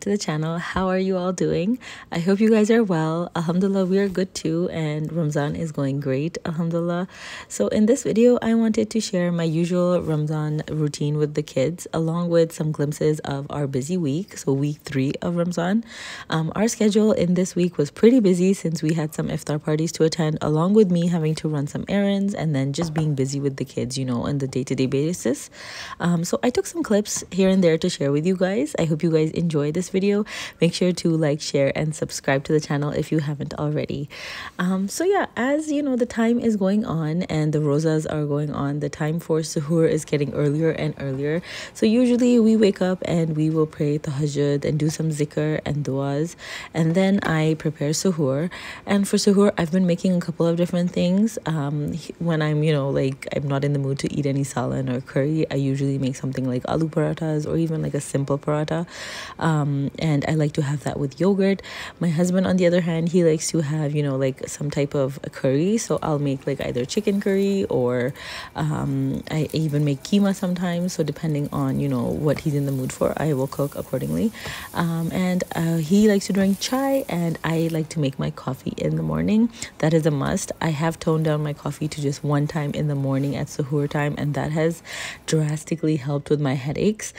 To the channel. How are you all doing? I hope you guys are well. Alhamdulillah, we are good too, and Ramzan is going great, alhamdulillah. So in this video, I wanted to share my usual Ramzan routine with the kids, along with some glimpses of our busy week, so week 3 of Ramzan. Our schedule in this week was pretty busy since we had some iftar parties to attend, along with me having to run some errands and then just being busy with the kids, you know, on the day-to-day basis. So I took some clips here and there to share with you guys. I hope you guys enjoy this video. Make sure to like, share, and subscribe to the channel if you haven't already. So yeah, as you know, the time is going on and the rozas are going on. The time for suhoor is getting earlier and earlier, so usually we wake up and we will pray tahajjud and do some zikr and duas, and then I prepare suhoor. And for suhoor, I've been making a couple of different things. When I'm, you know, like I'm not in the mood to eat any salan or curry, I usually make something like aloo parathas or even like a simple paratha. And I like to have that with yogurt. My husband, on the other hand, he likes to have, you know, like some type of a curry. So I'll make like either chicken curry or I even make keema sometimes. So depending on, you know, what he's in the mood for, I will cook accordingly. And he likes to drink chai, and I like to make my coffee in the morning. That is a must. I have toned down my coffee to just one time in the morning at suhoor time, and that has drastically helped with my headaches.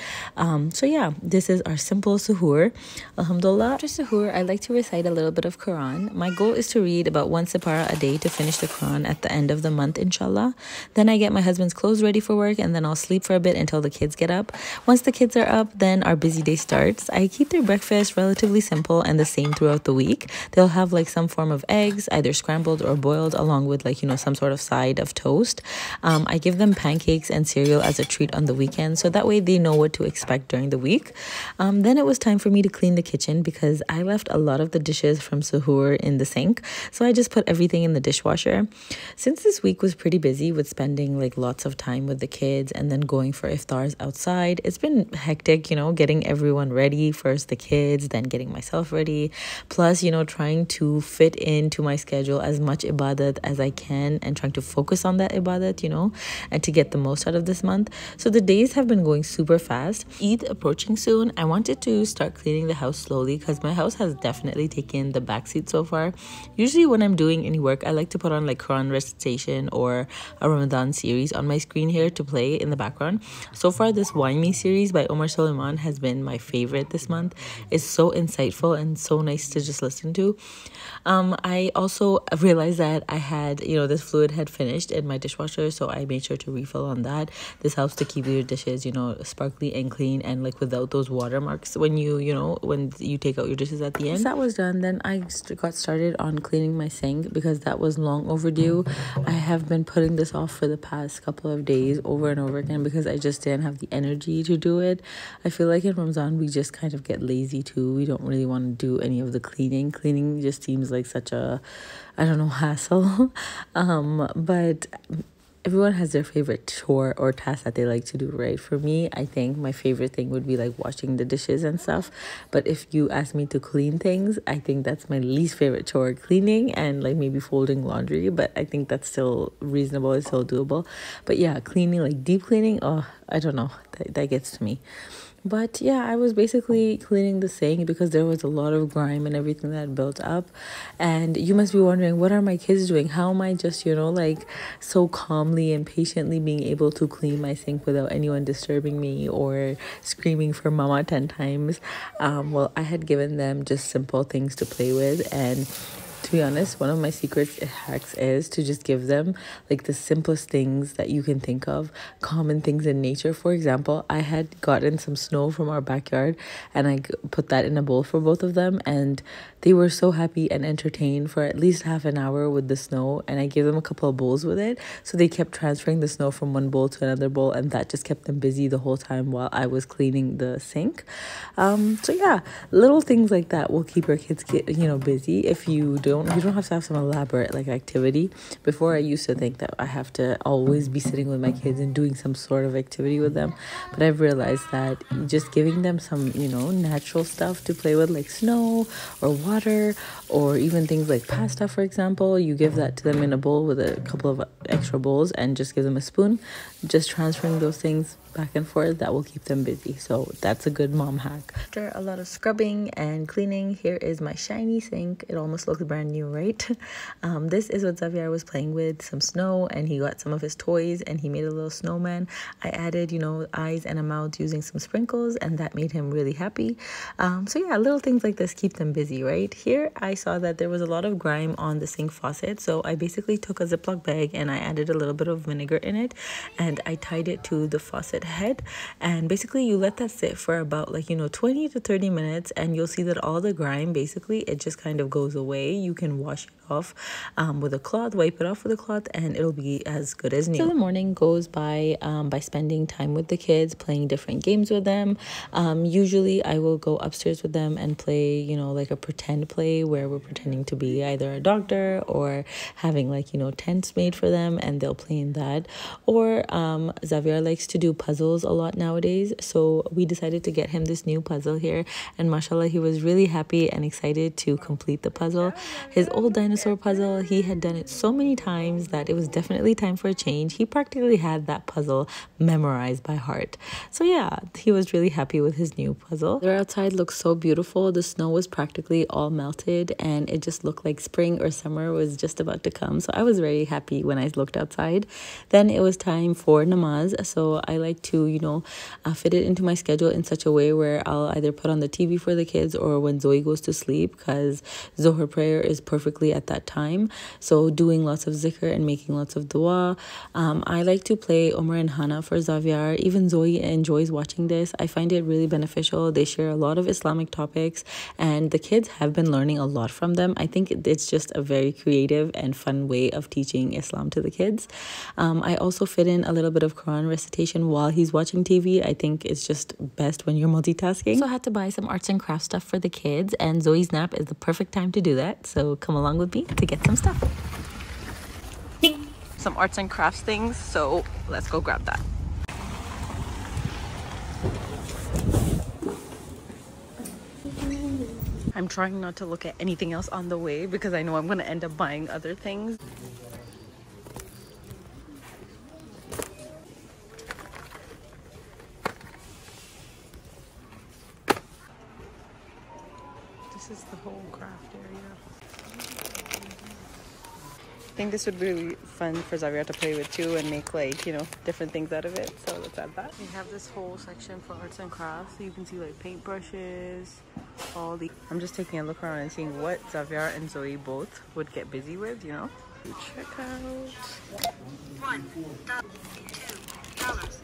So yeah, this is our simple suhoor. Alhamdulillah. After suhoor, I like to recite a little bit of Quran. My goal is to read about 1 separa a day to finish the Quran at the end of the month, inshallah. Then I get my husband's clothes ready for work, and then I'll sleep for a bit until the kids get up. Once the kids are up, then our busy day starts. I keep their breakfast relatively simple and the same throughout the week. They'll have like some form of eggs, either scrambled or boiled, along with like, you know, some sort of side of toast. I give them pancakes and cereal as a treat on the weekend, so that way they know what to expect during the week. Then it was time for me to clean the kitchen because I left a lot of the dishes from suhoor in the sink, so I just put everything in the dishwasher. Since this week was pretty busy with spending like lots of time with the kids and then going for iftars outside, it's been hectic, you know, getting everyone ready, first the kids, then getting myself ready, plus, you know, trying to fit into my schedule as much ibadat as I can and trying to focus on that ibadat, you know, and to get the most out of this month. So the days have been going super fast. Eid approaching soon, I wanted to start cleaning the house slowly because my house has definitely taken the backseat so far. Usually when I'm doing any work, I like to put on like Quran recitation or a Ramadan series on my screen here to play in the background. So far, this Why Me series by Omar Suleiman has been my favorite this month. It's so insightful and so nice to just listen to. I also realized that I had, you know, this fluid had finished in my dishwasher, so I made sure to refill on that. This helps to keep your dishes, you know, sparkly and clean and like without those watermarks when you take out your dishes at the end. Once that was done, then I got started on cleaning my sink because that was long overdue. I have been putting this off for the past couple of days over and over again because I just didn't have the energy to do it. I feel like in Ramzan we just kind of get lazy too. We don't really want to do any of the cleaning. Cleaning just seems like such a, I don't know, hassle. But everyone has their favorite chore or task that they like to do, right? For me, I think my favorite thing would be like washing the dishes and stuff. But if you ask me to clean things, I think that's my least favorite chore, cleaning and like maybe folding laundry. But I think that's still reasonable, it's still doable. But yeah, cleaning, like deep cleaning, oh, I don't know, that gets to me. But yeah, I was basically cleaning the sink because there was a lot of grime and everything that built up. And you must be wondering, what are my kids doing? How am I just, you know, like so calmly and patiently being able to clean my sink without anyone disturbing me or screaming for mama 10 times? Well, I had given them just simple things to play with, and to be honest, one of my secret hacks is to just give them like the simplest things that you can think of, common things in nature. For example, I had gotten some snow from our backyard and I put that in a bowl for both of them, and they were so happy and entertained for at least half an hour with the snow. And I gave them a couple of bowls with it, so they kept transferring the snow from one bowl to another bowl, and that just kept them busy the whole time while I was cleaning the sink. So yeah, little things like that will keep your kids, you know, busy if you do you don't have to have some elaborate like activity. Before I used to think that I have to always be sitting with my kids and doing some sort of activity with them, but I've realized that just giving them some, you know, natural stuff to play with, like snow or water or even things like pasta, for example. You give that to them in a bowl with a couple of extra bowls and just give them a spoon, just transferring those things back and forth, that will keep them busy. So that's a good mom hack. After a lot of scrubbing and cleaning, here is my shiny sink. It almost looks brand new, right? This is what Zaviar was playing with, some snow, and he got some of his toys and he made a little snowman. I added, you know, eyes and a mouth using some sprinkles, and that made him really happy. So yeah, little things like this keep them busy, right? Here I saw that there was a lot of grime on the sink faucet, so I basically took a Ziploc bag and I added a little bit of vinegar in it and I tied it to the faucet head, and basically you let that sit for about 20 to 30 minutes and you'll see that all the grime, basically it just kind of goes away. You can wash it off with a cloth, wipe it off with a cloth, and it'll be as good as new. So the morning goes by spending time with the kids, playing different games with them. Usually I will go upstairs with them and play, you know, like a pretend play where we're pretending to be either a doctor or having tents made for them, and they'll play in that. Or Zaviar likes to do puzzles a lot nowadays, so we decided to get him this new puzzle here, and mashallah, he was really happy and excited to complete the puzzle. His old dinosaur puzzle, he had done it so many times that it was definitely time for a change. He practically had that puzzle memorized by heart. So yeah, he was really happy with his new puzzle. The outside looked so beautiful. The snow was practically all melted and it just looked like spring or summer was just about to come, so I was very happy when I looked outside. Then it was time for namaz, so I like to fit it into my schedule in such a way where I'll either put on the TV for the kids or when Zoe goes to sleep, because Zohar prayer is perfectly at that time. So doing lots of zikr and making lots of dua. I like to play Umar and Hana for Zaviar. Even Zoe enjoys watching this. I find it really beneficial. They share a lot of Islamic topics and the kids have been learning a lot from them. I think it's just a very creative and fun way of teaching Islam to the kids. I also fit in a little bit of Quran recitation while he's watching TV. I think it's just best when you're multitasking. So I had to buy some arts and crafts stuff for the kids, and Zoe's nap is the perfect time to do that. So come along with me to get some stuff. Some arts and crafts things, so let's go grab that. I'm trying not to look at anything else on the way because I know I'm going to end up buying other things. This is the whole craft area. I think this would be really fun for Zaviar to play with too and make different things out of it. So let's add that. We have this whole section for arts and crafts. So you can see paintbrushes, all the... I'm just taking a look around and seeing what Zaviar and Zoe both would get busy with, Check out. $1, $2.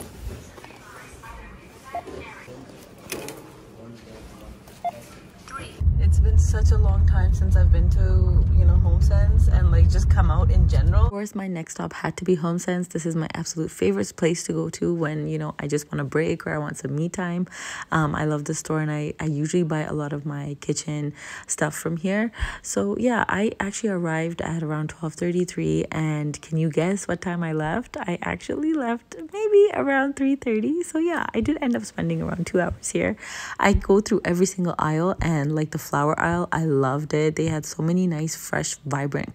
It's been such a long time since I've been to HomeSense and just come out in general. Of course, my next stop had to be HomeSense. This is my absolute favorite place to go to when I just want a break or I want some me time. I love this store and I usually buy a lot of my kitchen stuff from here. So yeah, I actually arrived at around 12:33, and can you guess what time I left? I actually left maybe around 3:30. So yeah, I did end up spending around 2 hours here. I go through every single aisle, and the flower aisle, I loved it. They had so many nice, fresh, vibrant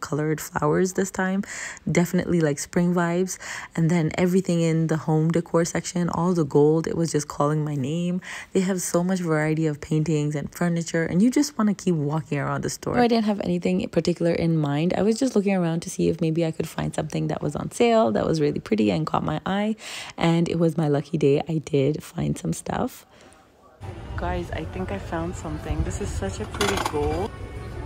colored flowers this time, definitely spring vibes. And then everything in the home decor section, all the gold, it was just calling my name. They have so much variety of paintings and furniture, and you just want to keep walking around the store. I didn't have anything in particular in mind. I was just looking around to see if maybe I could find something that was on sale that was really pretty and caught my eye, and it was my lucky day. I did find some stuff. Guys, I think I found something. This is such a pretty gold.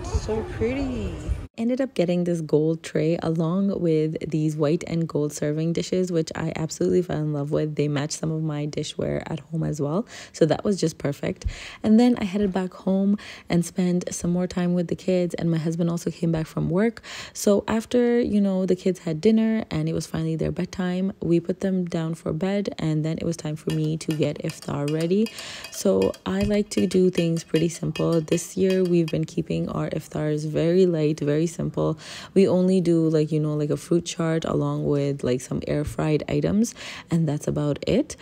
So pretty. ended up getting this gold tray along with these white and gold serving dishes, which I absolutely fell in love with. They matched some of my dishware at home as well, so that was just perfect. And then I headed back home and spent some more time with the kids, and my husband also came back from work. So after, you know, the kids had dinner and it was finally their bedtime, we put them down for bed, and then it was time for me to get iftar ready. So I like to do things pretty simple. This year we've been keeping our iftars very light, very simple. We only do like, you know, like a fruit chart along with like some air fried items, and that's about it.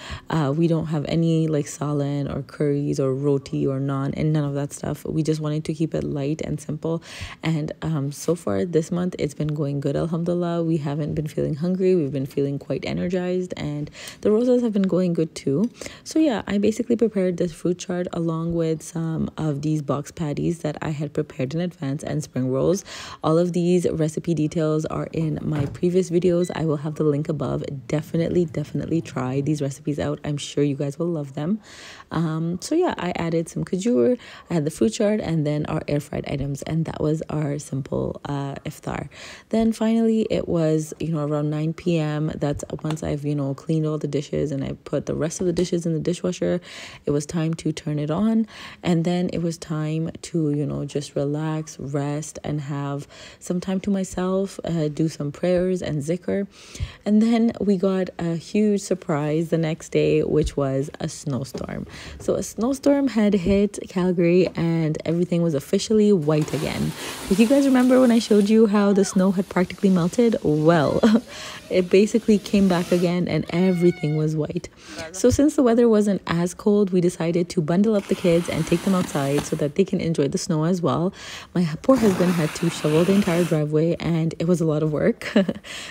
We don't have any like salad or curries or roti or naan and none of that stuff. We just wanted to keep it light and simple, and so far this month it's been going good, alhamdulillah. We haven't been feeling hungry, we've been feeling quite energized, and the rosas have been going good too. So yeah, I basically prepared this fruit chart along with some of these box patties that I had prepared in advance and spring rolls. All of these recipe details are in my previous videos. I will have the link above. Definitely try these recipes out. I'm sure you guys will love them. So yeah, I added some khajur, I had the fruit chart, and then our air fried items, and that was our simple iftar. Then finally it was, you know, around 9 p.m. That's once I've, you know, cleaned all the dishes and I put the rest of the dishes in the dishwasher. It was time to turn it on, and then it was time to, you know, just relax, rest, and have some time to myself, do some prayers and zikr. And then we got a huge surprise the next day, which was a snowstorm. So a snowstorm had hit Calgary and everything was officially white again. If you guys remember when I showed you how the snow had practically melted, well, it basically came back again and everything was white. So since the weather wasn't as cold, we decided to bundle up the kids and take them outside so that they can enjoy the snow as well. My poor husband had to shovel the entire driveway, and it was a lot of work.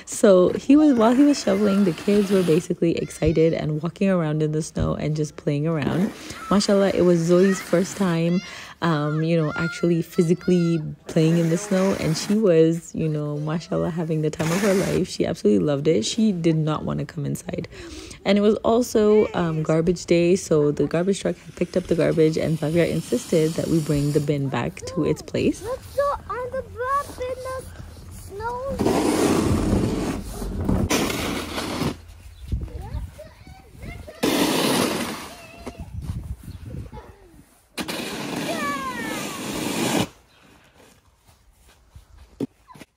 So while he was shoveling, the kids were basically excited and walking around in the snow and just playing around. Mashallah, it was Zoe's first time you know, actually physically playing in the snow, and she was, you know, mashallah, having the time of her life. She absolutely loved it. She did not want to come inside. And it was also garbage day, so the garbage truck had picked up the garbage, and Zaviar insisted that we bring the bin back to its place. Let's go on the drop in the snow.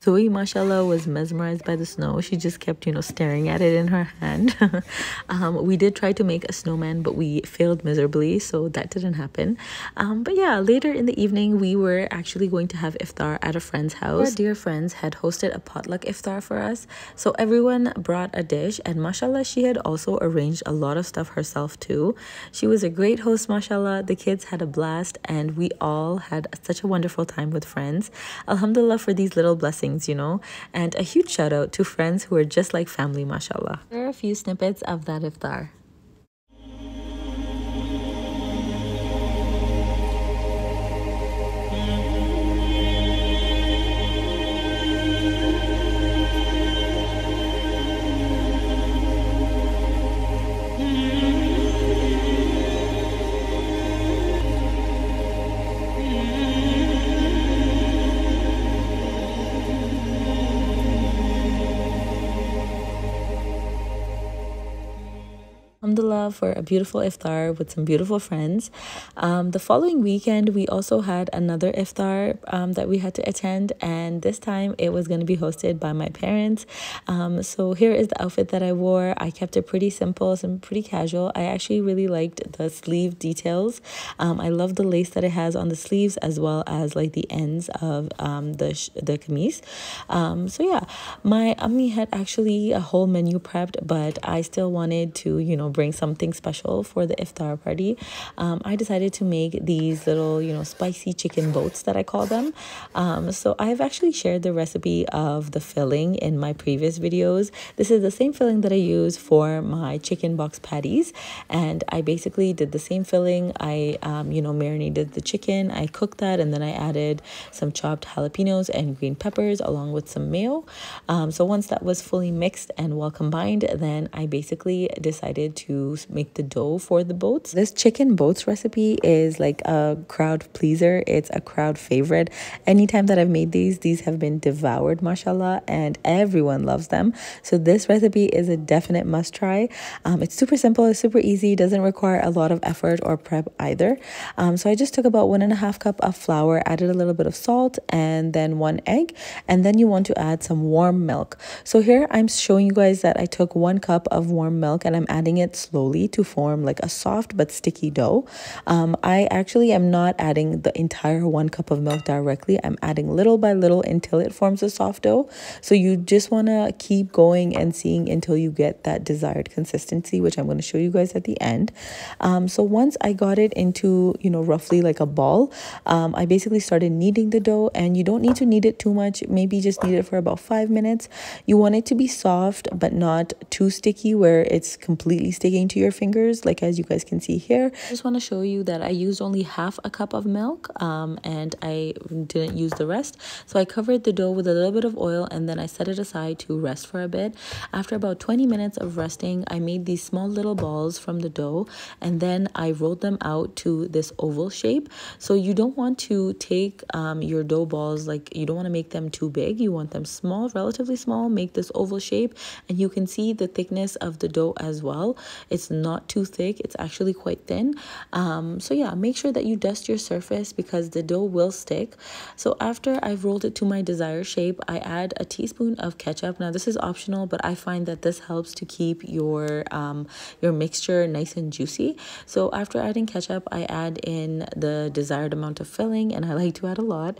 Zoe, mashallah, was mesmerized by the snow. She just kept, you know, staring at it in her hand. We did try to make a snowman, but we failed miserably, so that didn't happen. But yeah, later in the evening, we were actually going to have iftar at a friend's house. Our dear friends had hosted a potluck iftar for us, so everyone brought a dish, and mashallah, she had also arranged a lot of stuff herself too. She was a great host, mashallah. The kids had a blast, and we all had such a wonderful time with friends. Alhamdulillah for these little blessings, you know. And a huge shout out to friends who are just like family, mashallah. There are a few snippets of that iftar. Alhamdulillah for a beautiful iftar with some beautiful friends. The following weekend we also had another iftar that we had to attend, and this time it was going to be hosted by my parents. So here is the outfit that I wore. I kept it pretty simple and pretty casual. I actually really liked the sleeve details. I love the lace that it has on the sleeves as well as like the ends of the kameez. So yeah, my ammi had actually a whole menu prepped, but I still wanted to, you know, bring something special for the iftar party. I decided to make these little, you know, spicy chicken boats that I call them. So I've actually shared the recipe of the filling in my previous videos. This is the same filling that I use for my chicken box patties, and I basically did the same filling. I you know, marinated the chicken, I cooked that, and then I added some chopped jalapenos and green peppers along with some mayo. So once that was fully mixed and well combined, then I basically decided to to make the dough for the boats. This chicken boats recipe is like a crowd pleaser. It's a crowd favorite. Anytime that I've made these have been devoured, mashallah, and everyone loves them. So this recipe is a definite must try. It's super simple, it's super easy, doesn't require a lot of effort or prep either. So I just took about 1.5 cups of flour, added a little bit of salt, and then 1 egg, and then you want to add some warm milk. So here I'm showing you guys that I took 1 cup of warm milk and I'm adding it slowly to form like a soft but sticky dough. I actually am not adding the entire 1 cup of milk directly. I'm adding little by little until it forms a soft dough. So you just want to keep going and seeing until you get that desired consistency, which I'm going to show you guys at the end. So once I got it into, you know, roughly like a ball, I basically started kneading the dough, and you don't need to knead it too much. Maybe just knead it for about 5 minutes. You want it to be soft but not too sticky where it's completely sticking to your fingers, like as you guys can see here. I just want to show you that I used only 1/2 cup of milk and I didn't use the rest. So I covered the dough with a little bit of oil and then I set it aside to rest for a bit. After about 20 minutes of resting, I made these small little balls from the dough and then I rolled them out to this oval shape. So you don't want to take your dough balls, like you don't want to make them too big. You want them small, relatively small. Make this oval shape and you can see the thickness of the dough as well. It's not too thick, it's actually quite thin. So yeah, make sure that you dust your surface because the dough will stick. So after I've rolled it to my desired shape, I add a teaspoon of ketchup. Now this is optional, but I find that this helps to keep your mixture nice and juicy. So after adding ketchup, I add in the desired amount of filling, and I like to add a lot.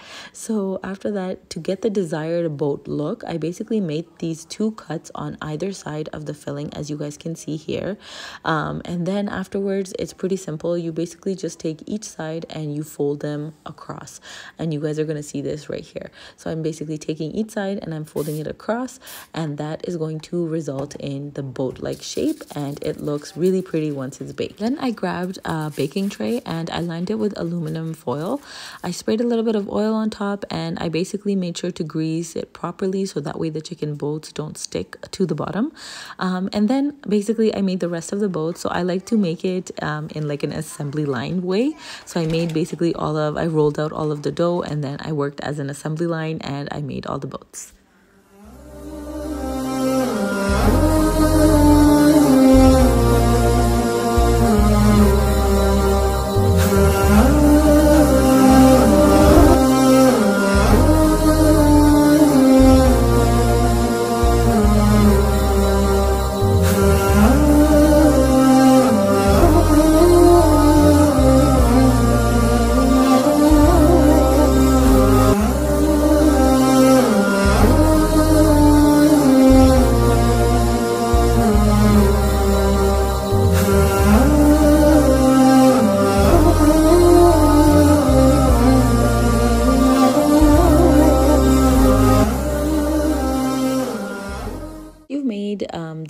So after that, to get the desired boat look, I basically made these 2 cuts on either side of the filling, as you guys can see here. And then afterwards, it's pretty simple. You basically just take each side and you fold them across, and you guys are going to see this right here. So I'm basically taking each side and I'm folding it across, and that is going to result in the boat-like shape, and it looks really pretty once it's baked. Then I grabbed a baking tray and I lined it with aluminum foil. I sprayed a little bit of oil on top and I basically made sure to grease it properly so that way the chicken boats don't stick to the bottom. And then basically I made the rest of the boat. So I like to make it in like an assembly line way. So I made basically I rolled out all of the dough and then I worked as an assembly line and I made all the boats.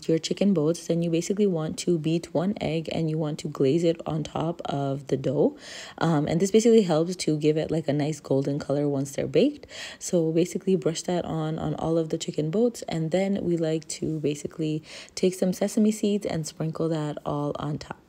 Your chicken boats, then you basically want to beat 1 egg and you want to glaze it on top of the dough, and this basically helps to give it like a nice golden color once they're baked. So basically brush that on all of the chicken boats, and then we like to basically take some sesame seeds and sprinkle that all on top.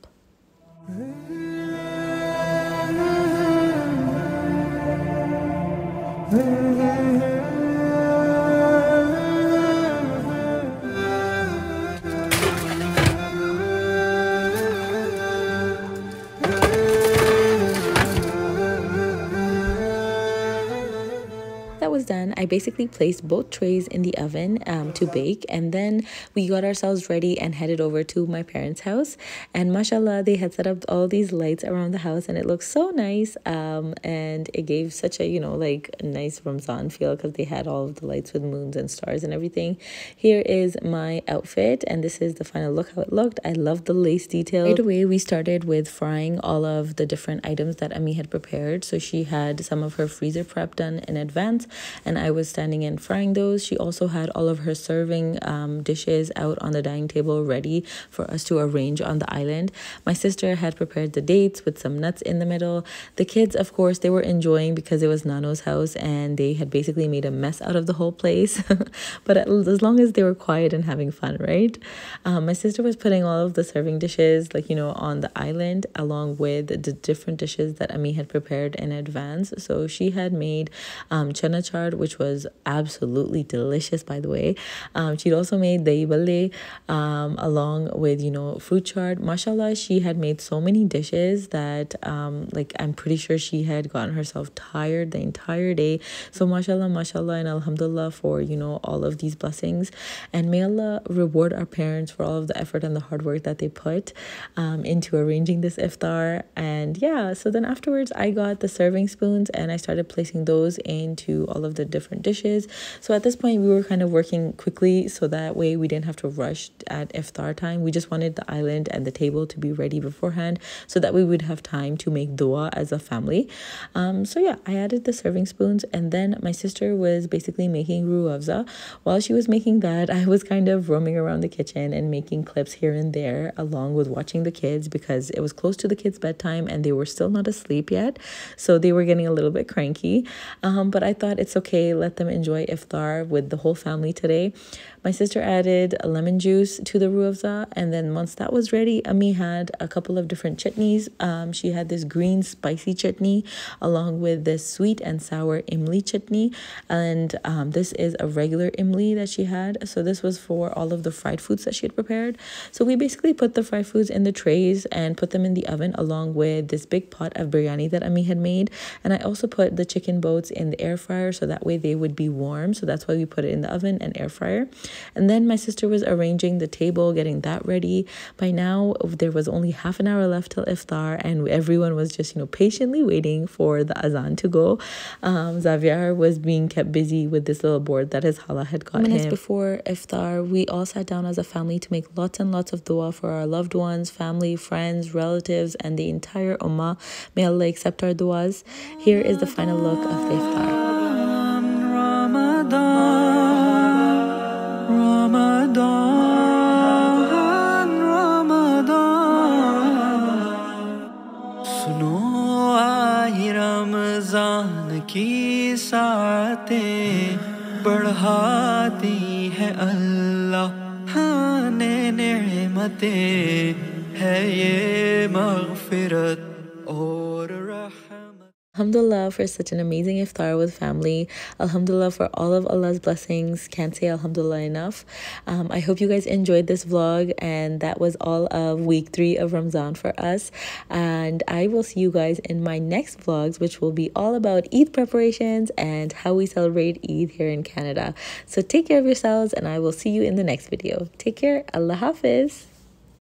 Done, I basically placed both trays in the oven to bake, and then we got ourselves ready and headed over to my parents' house. And mashallah, they had set up all these lights around the house and it looked so nice, and it gave such a, you know, like a nice Ramzan feel because they had all of the lights with moons and stars and everything. Here is my outfit and this is the final look how it looked. I love the lace detail. Right away we started with frying all of the different items that Ami had prepared. So she had some of her freezer prep done in advance, and I I was standing in frying those. She also had all of her serving dishes out on the dining table ready for us to arrange on the island. My sister had prepared the dates with some nuts in the middle. The kids, of course, they were enjoying because it was Nano's house and they had basically made a mess out of the whole place. But as long as they were quiet and having fun, right? My sister was putting all of the serving dishes, like, you know, on the island along with the different dishes that Ami had prepared in advance. So she had made chana chard, which was absolutely delicious, by the way. She'd also made dahi balle along with, you know, fruit chard. Mashallah, she had made so many dishes that like I'm pretty sure she had gotten herself tired the entire day. So mashallah, mashallah, and alhamdulillah for, you know, all of these blessings. And may Allah reward our parents for all of the effort and the hard work that they put into arranging this iftar. And yeah, so then afterwards I got the serving spoons and I started placing those into all of the different dishes. So at this point we were kind of working quickly so that way we didn't have to rush at iftar time. We just wanted the island and the table to be ready beforehand so that we would have time to make dua as a family. So yeah, I added the serving spoons and then my sister was basically making ruhafza. While she was making that, I was kind of roaming around the kitchen and making clips here and there along with watching the kids because it was close to the kids' bedtime and they were still not asleep yet. So they were getting a little bit cranky. But I thought it's okay, let them enjoy iftar with the whole family today. My sister added lemon juice to the ruhafza, and then once that was ready, Ami had a couple of different chutneys. She had this green spicy chutney along with this sweet and sour imli chutney, and this is a regular imli that she had. So this was for all of the fried foods that she had prepared. So we basically put the fried foods in the trays and put them in the oven along with this big pot of biryani that Ami had made, and I also put the chicken boats in the air fryer so that way they would be warm. So that's why we put it in the oven and air fryer. And then my sister was arranging the table, getting that ready. By now there was only half an hour left till iftar and everyone was just, you know, patiently waiting for the azan to go. Zaviar was being kept busy with this little board that his hala had got him. Minutes before iftar, we all sat down as a family to make lots and lots of dua for our loved ones, family, friends, relatives, and the entire ummah. May Allah accept our duas. Here is the final look of the iftar. Ramzan की सातें बढ़ाती है अल्लाह ने नेमतें है ये मग़फ़िरत और Alhamdulillah for such an amazing iftar with family. Alhamdulillah for all of Allah's blessings. Can't say Alhamdulillah enough. I hope you guys enjoyed this vlog, and that was all of week 3 of Ramzan for us. And I will see you guys in my next vlogs, which will be all about Eid preparations and how we celebrate Eid here in Canada. So take care of yourselves, and I will see you in the next video. Take care. Allah Hafiz.